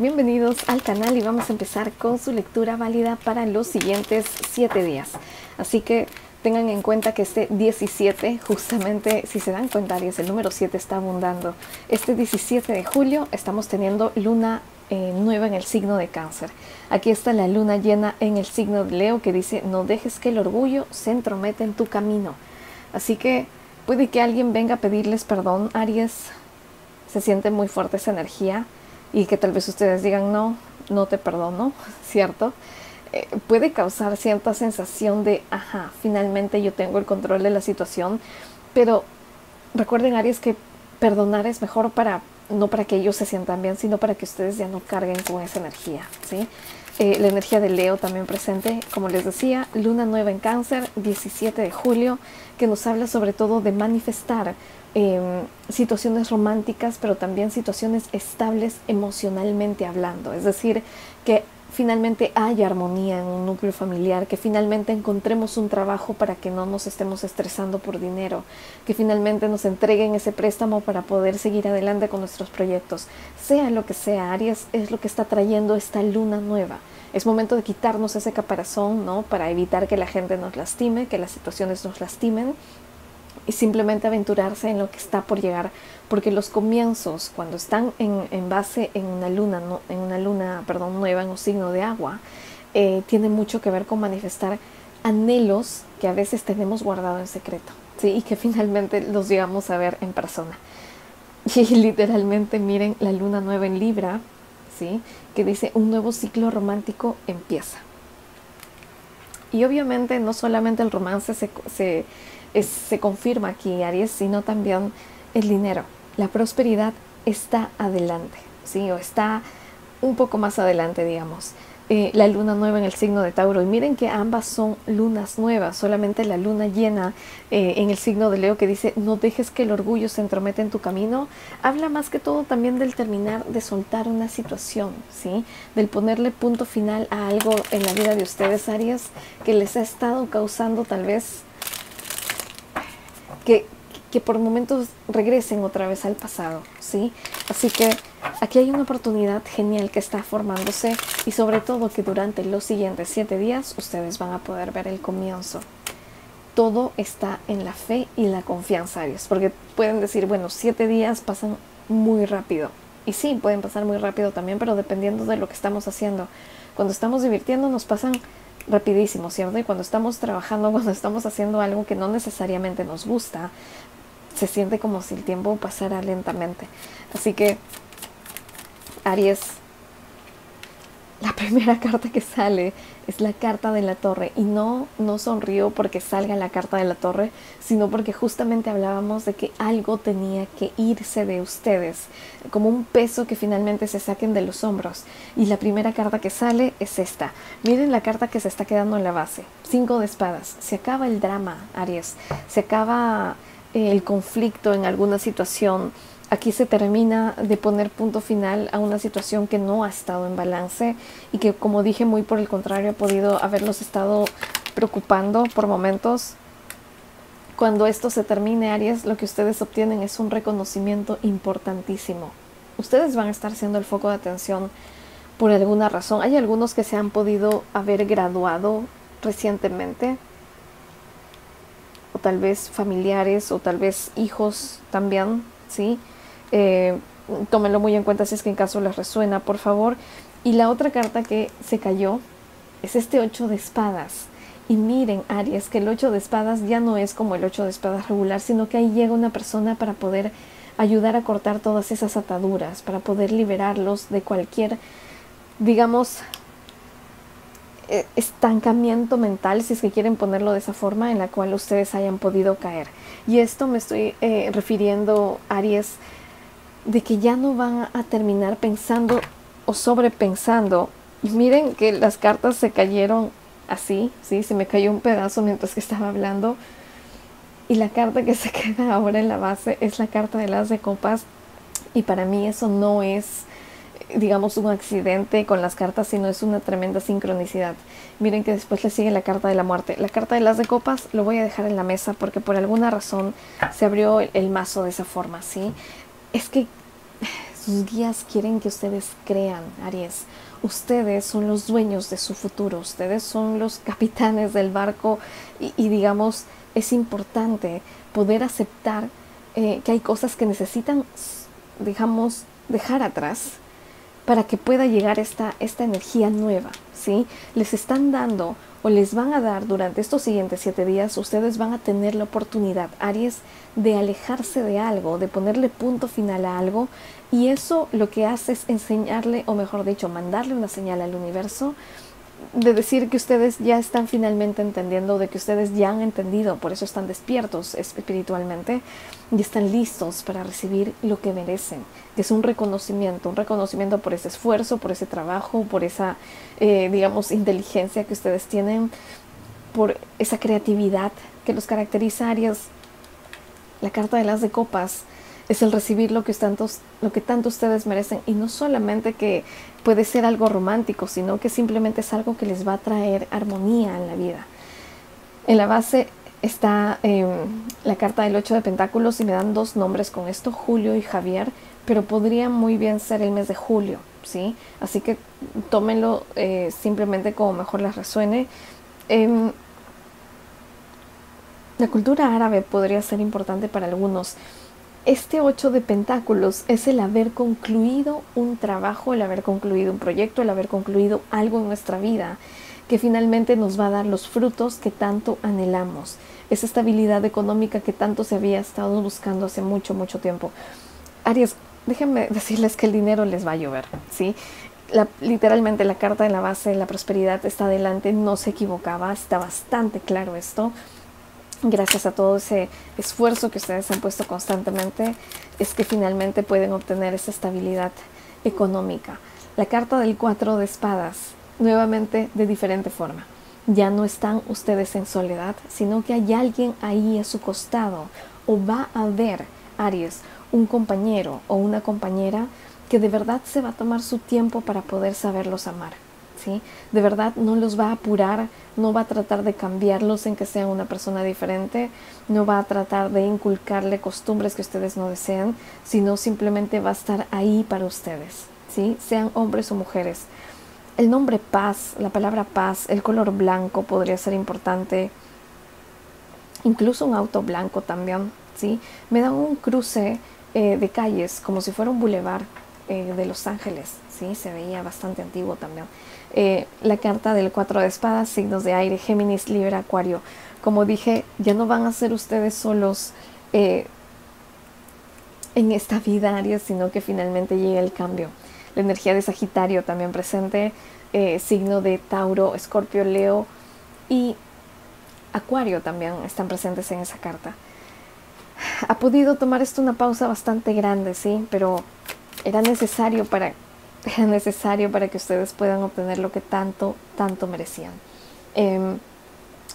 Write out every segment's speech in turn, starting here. bienvenidos al canal y vamos a empezar con su lectura válida para los siguientes 7 días. Así que tengan en cuenta que este 17, justamente si se dan cuenta, Aries, el número 7 está abundando. Este 17 de julio estamos teniendo luna nueva en el signo de Cáncer. Aquí está la luna llena en el signo de Leo que dice no dejes que el orgullo se entrometa en tu camino. Así que puede que alguien venga a pedirles perdón, Aries. Se siente muy fuerte esa energía y que tal vez ustedes digan no, no te perdono, ¿cierto? Puede causar cierta sensación de, ajá, finalmente yo tengo el control de la situación, pero recuerden, Aries, que perdonar es mejor para, no para que ellos se sientan bien, sino para que ustedes ya no carguen con esa energía, ¿sí? La energía de Leo también presente, como les decía, luna nueva en Cáncer, 17 de julio, que nos habla sobre todo de manifestar situaciones románticas, pero también situaciones estables emocionalmente hablando. Es decir, que finalmente haya armonía en un núcleo familiar, que finalmente encontremos un trabajo para que no nos estemos estresando por dinero, que finalmente nos entreguen ese préstamo para poder seguir adelante con nuestros proyectos. Sea lo que sea, Aries, es lo que está trayendo esta luna nueva. Es momento de quitarnos ese caparazón, ¿no? Para evitar que la gente nos lastime, que las situaciones nos lastimen, y simplemente aventurarse en lo que está por llegar, porque los comienzos, cuando están en base en una luna, no, en una luna, perdón, nueva en un signo de agua, tiene mucho que ver con manifestar anhelos que a veces tenemos guardado en secreto, ¿sí? Y que finalmente los llegamos a ver en persona. Y literalmente miren la luna nueva en Libra, ¿sí? Que dice un nuevo ciclo romántico empieza. Y obviamente no solamente el romance se confirma aquí, Aries, sino también el dinero. La prosperidad está adelante, ¿sí? O está un poco más adelante, digamos. La luna nueva en el signo de Tauro. Y miren que ambas son lunas nuevas. Solamente la luna llena en el signo de Leo que dice no dejes que el orgullo se entrometa en tu camino. Habla más que todo también del terminar de soltar una situación, ¿sí? Del ponerle punto final a algo en la vida de ustedes, Aries, que les ha estado causando tal vez que por momentos regresen otra vez al pasado, ¿sí? Así que aquí hay una oportunidad genial que está formándose y sobre todo que durante los siguientes 7 días ustedes van a poder ver el comienzo. Todo está en la fe y la confianza, Aries, porque pueden decir, bueno, 7 días pasan muy rápido. Y sí, pueden pasar muy rápido también, pero dependiendo de lo que estamos haciendo. Cuando estamos divirtiendo nos pasan rapidísimo, ¿cierto? Y cuando estamos trabajando, cuando estamos haciendo algo que no necesariamente nos gusta, se siente como si el tiempo pasara lentamente. Así que, Aries, la primera carta que sale es la carta de la torre. Y no sonrío porque salga la carta de la torre, sino porque justamente hablábamos de que algo tenía que irse de ustedes, como un peso que finalmente se saquen de los hombros. Y la primera carta que sale es esta. Miren la carta que se está quedando en la base. 5 de espadas. Se acaba el drama, Aries. Se acaba el conflicto en alguna situación. Aquí se termina de poner punto final a una situación que no ha estado en balance y que, como dije, muy por el contrario ha podido haberlos estado preocupando por momentos. Cuando esto se termine, Aries, lo que ustedes obtienen es un reconocimiento importantísimo. Ustedes van a estar siendo el foco de atención por alguna razón. Hay algunos que se han podido haber graduado recientemente, o tal vez familiares, o tal vez hijos también, ¿sí? Tómenlo muy en cuenta si es que en caso les resuena, por favor. Y la otra carta que se cayó es este 8 de espadas. Y miren, Aries, que el 8 de espadas ya no es como el 8 de espadas regular, sino que ahí llega una persona para poder ayudar a cortar todas esas ataduras, para poder liberarlos de cualquier, digamos, estancamiento mental, si es que quieren ponerlo de esa forma, en la cual ustedes hayan podido caer. Y esto me estoy refiriendo, Aries, de que ya no van a terminar pensando o sobrepensando. Y miren que las cartas se cayeron así, ¿sí? Se me cayó un pedazo mientras que estaba hablando. Y la carta que se queda ahora en la base es la carta de las de copas. Y para mí eso no es, digamos, un accidente con las cartas, sino es una tremenda sincronicidad. Miren que después le sigue la carta de la muerte. La carta de las de copas lo voy a dejar en la mesa porque por alguna razón se abrió el mazo de esa forma, ¿sí? Es que Sus guías quieren que ustedes crean, Aries. Ustedes son los dueños de su futuro. Ustedes son los capitanes del barco y digamos, es importante poder aceptar que hay cosas que necesitan, digamos, dejar atrás para que pueda llegar esta energía nueva, ¿sí? Les están dando o les van a dar durante estos siguientes 7 días, ustedes van a tener la oportunidad, Aries, de alejarse de algo, de ponerle punto final a algo, y eso lo que hace es enseñarle, o mejor dicho, mandarle una señal al universo de decir que ustedes ya están finalmente entendiendo, de que ustedes ya han entendido, por eso están despiertos espiritualmente y están listos para recibir lo que merecen, que es un reconocimiento por ese esfuerzo, por ese trabajo, por esa, digamos, inteligencia que ustedes tienen, por esa creatividad que los caracteriza, Aries. La carta de las de copas es el recibir lo que tanto ustedes merecen, y no solamente que puede ser algo romántico, sino que simplemente es algo que les va a traer armonía en la vida. En la base está la carta del 8 de pentáculos, y me dan 2 nombres con esto, Julio y Javier, pero podría muy bien ser el mes de julio, ¿sí? Así que tómenlo simplemente como mejor les resuene. La cultura árabe podría ser importante para algunos. Este 8 de pentáculos es el haber concluido un trabajo, el haber concluido un proyecto, el haber concluido algo en nuestra vida que finalmente nos va a dar los frutos que tanto anhelamos. Esa estabilidad económica que tanto se había estado buscando hace mucho, mucho tiempo. Aries, déjenme decirles que el dinero les va a llover, ¿sí? Literalmente la carta de la base de la prosperidad está adelante, no se equivocaba, está bastante claro esto. Gracias a todo ese esfuerzo que ustedes han puesto constantemente, es que finalmente pueden obtener esa estabilidad económica. La carta del 4 de espadas, nuevamente de diferente forma. Ya no están ustedes en soledad, sino que hay alguien ahí a su costado, o va a haber, Aries, un compañero o una compañera que de verdad se va a tomar su tiempo para poder saberlos amar. ¿Sí? De verdad no los va a apurar, no va a tratar de cambiarlos en que sean una persona diferente, no va a tratar de inculcarle costumbres que ustedes no desean, sino simplemente va a estar ahí para ustedes, ¿sí? Sean hombres o mujeres. El nombre paz, la palabra paz, el color blanco podría ser importante, incluso un auto blanco también, ¿sí? Me dan un cruce de calles, como si fuera un bulevar de Los Ángeles, ¿sí? Se veía bastante antiguo también. La carta del 4 de espadas, signos de aire, Géminis, Libra, Acuario. Como dije, ya no van a ser ustedes solos en esta vida, Aries, sino que finalmente llega el cambio. La energía de Sagitario también presente, signo de Tauro, Escorpio, Leo y Acuario también están presentes en esa carta. Ha podido tomar esto una pausa bastante grande, sí, pero era necesario para que ustedes puedan obtener lo que tanto, tanto merecían.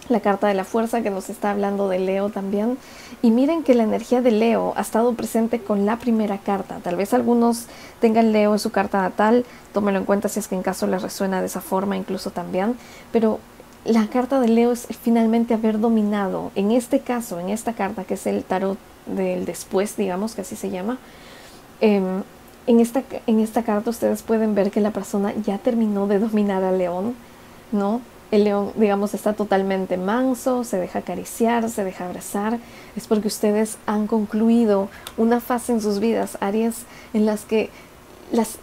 La carta de la fuerza que nos está hablando de Leo también. Y miren que la energía de Leo ha estado presente con la primera carta. Tal vez algunos tengan Leo en su carta natal. Tómenlo en cuenta si es que en caso les resuena de esa forma incluso también. Pero la carta de Leo es finalmente haber dominado. En este caso, en esta carta que es el tarot del después, digamos que así se llama. En esta carta ustedes pueden ver que la persona ya terminó de dominar al león, ¿no? El león, digamos, está totalmente manso, se deja acariciar, se deja abrazar. Es porque ustedes han concluido una fase en sus vidas, Aries, en las que las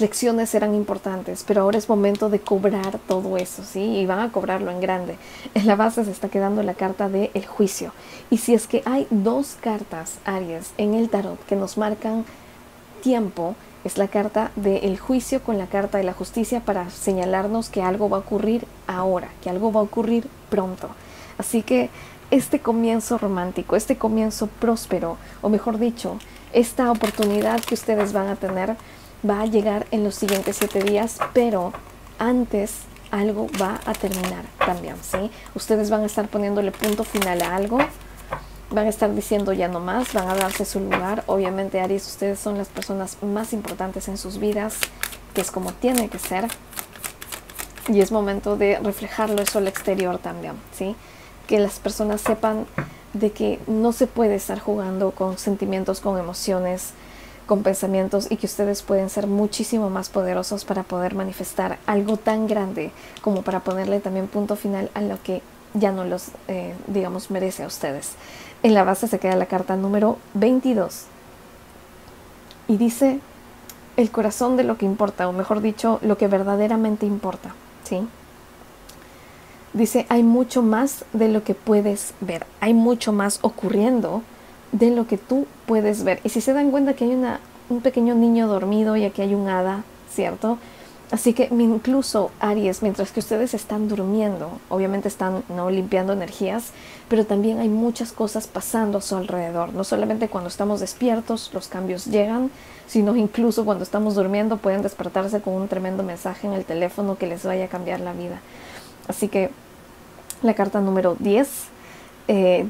lecciones eran importantes, pero ahora es momento de cobrar todo eso, ¿sí? Y van a cobrarlo en grande. En la base se está quedando la carta del juicio. Y si es que hay 2 cartas, Aries, en el tarot que nos marcan tiempo, es la carta del juicio con la carta de la justicia para señalarnos que algo va a ocurrir ahora, que algo va a ocurrir pronto. Así que este comienzo romántico, este comienzo próspero, o mejor dicho, esta oportunidad que ustedes van a tener va a llegar en los siguientes 7 días, pero antes algo va a terminar también, ¿sí? Ustedes van a estar poniéndole punto final a algo, van a estar diciendo ya no más, van a darse su lugar. Obviamente, Aries, ustedes son las personas más importantes en sus vidas, que es como tiene que ser, y es momento de reflejarlo eso al exterior también, ¿sí? Que las personas sepan de que no se puede estar jugando con sentimientos, con emociones, con pensamientos, y que ustedes pueden ser muchísimo más poderosos para poder manifestar algo tan grande como para ponerle también punto final a lo que ya no los, digamos, merece a ustedes. En la base se queda la carta número 22 y dice el corazón de lo que importa, o mejor dicho, lo que verdaderamente importa, ¿sí? Dice, hay mucho más de lo que puedes ver, hay mucho más ocurriendo de lo que tú puedes ver. Y si se dan cuenta que hay un pequeño niño dormido y aquí hay un hada, ¿cierto? Así que incluso, Aries, mientras que ustedes están durmiendo, obviamente están, ¿no?, limpiando energías, pero también hay muchas cosas pasando a su alrededor. No solamente cuando estamos despiertos los cambios llegan, sino incluso cuando estamos durmiendo pueden despertarse con un tremendo mensaje en el teléfono que les vaya a cambiar la vida. Así que la carta número 10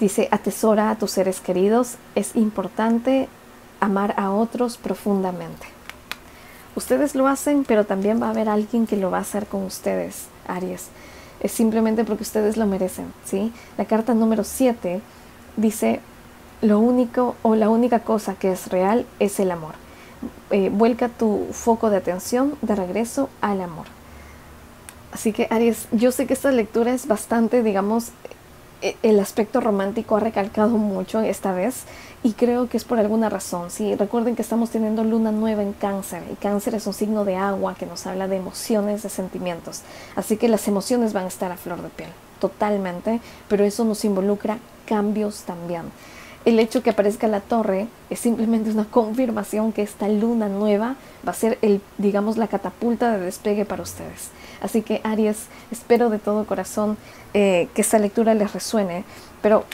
dice, atesora a tus seres queridos, es importante amar a otros profundamente. Ustedes lo hacen, pero también va a haber alguien que lo va a hacer con ustedes, Aries. Es simplemente porque ustedes lo merecen, ¿sí? La carta número 7 dice, lo único o la única cosa que es real es el amor. Vuelca tu foco de atención de regreso al amor. Así que, Aries, yo sé que esta lectura es bastante, digamos, el aspecto romántico ha recalcado mucho esta vez, y creo que es por alguna razón, ¿sí? Recuerden que estamos teniendo luna nueva en Cáncer, y Cáncer es un signo de agua que nos habla de emociones, de sentimientos. Así que las emociones van a estar a flor de piel, totalmente, pero eso nos involucra cambios también. El hecho que aparezca la torre es simplemente una confirmación que esta luna nueva va a ser, digamos, la catapulta de despegue para ustedes. Así que, Aries, espero de todo corazón que esta lectura les resuene, pero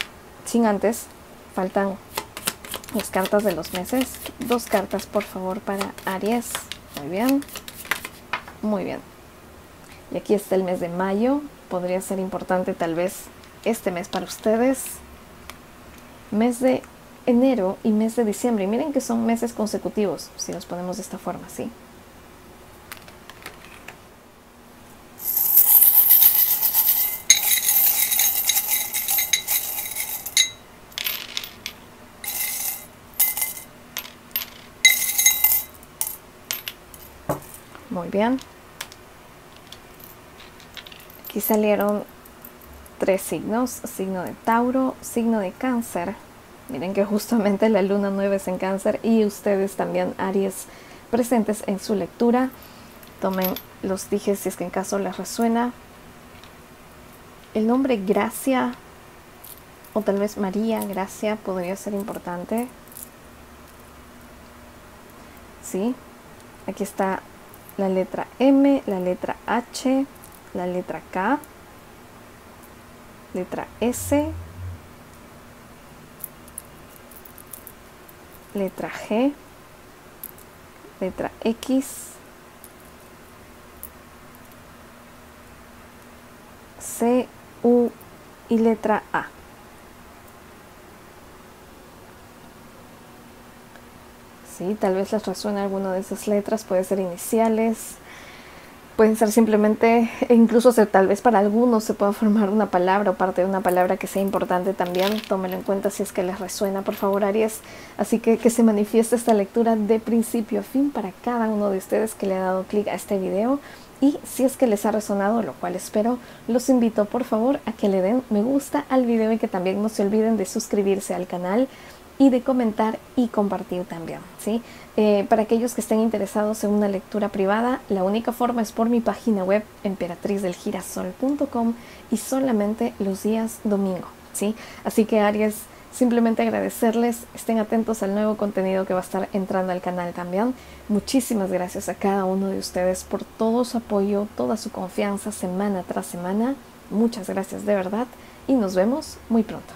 sin antes, faltan las cartas de los meses. Dos cartas, por favor, para Aries. Muy bien. Muy bien. Y aquí está el mes de mayo. Podría ser importante tal vez este mes para ustedes. Mes de enero y mes de diciembre, y miren que son meses consecutivos, si los ponemos de esta forma, ¿sí? Muy bien. Aquí salieron tres signos, signo de Tauro, signo de Cáncer. Miren que justamente la luna nueva es en Cáncer, y ustedes también, Aries, presentes en su lectura. Tomen los dijes si es que en caso les resuena. El nombre Gracia, o tal vez María Gracia, podría ser importante. Sí, aquí está la letra M, la letra H, la letra K, letra S, letra G, letra X, C, U y letra A. Sí, tal vez les resuena alguna de esas letras, puede ser iniciales, pueden ser simplemente, incluso tal vez para algunos se pueda formar una palabra o parte de una palabra que sea importante también. Tómenlo en cuenta si es que les resuena, por favor, Aries. Así que se manifieste esta lectura de principio a fin para cada uno de ustedes que le ha dado clic a este video. Y si es que les ha resonado, lo cual espero, los invito por favor a que le den me gusta al video, y que también no se olviden de suscribirse al canal y de comentar y compartir también, ¿sí? Para aquellos que estén interesados en una lectura privada, la única forma es por mi página web emperatrizdelgirasol.com, y solamente los días domingo, ¿sí? Así que, Aries, simplemente agradecerles, estén atentos al nuevo contenido que va a estar entrando al canal también. Muchísimas gracias a cada uno de ustedes por todo su apoyo, toda su confianza semana tras semana. Muchas gracias de verdad, y nos vemos muy pronto.